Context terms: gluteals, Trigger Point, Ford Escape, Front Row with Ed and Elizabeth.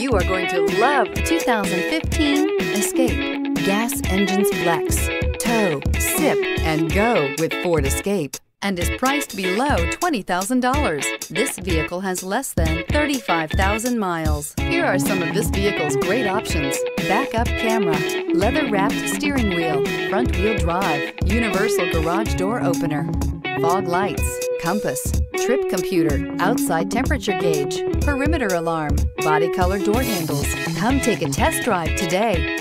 You are going to love the 2015 Escape. Gas engines flex, tow, sip, and go with Ford Escape, and is priced below $20,000. This vehicle has less than 35,000 miles. Here are some of this vehicle's great options: backup camera, leather-wrapped steering wheel, front-wheel drive, universal garage door opener, fog lights, compass, trip computer, outside temperature gauge, perimeter alarm, body-color door handles. Come take a test drive today.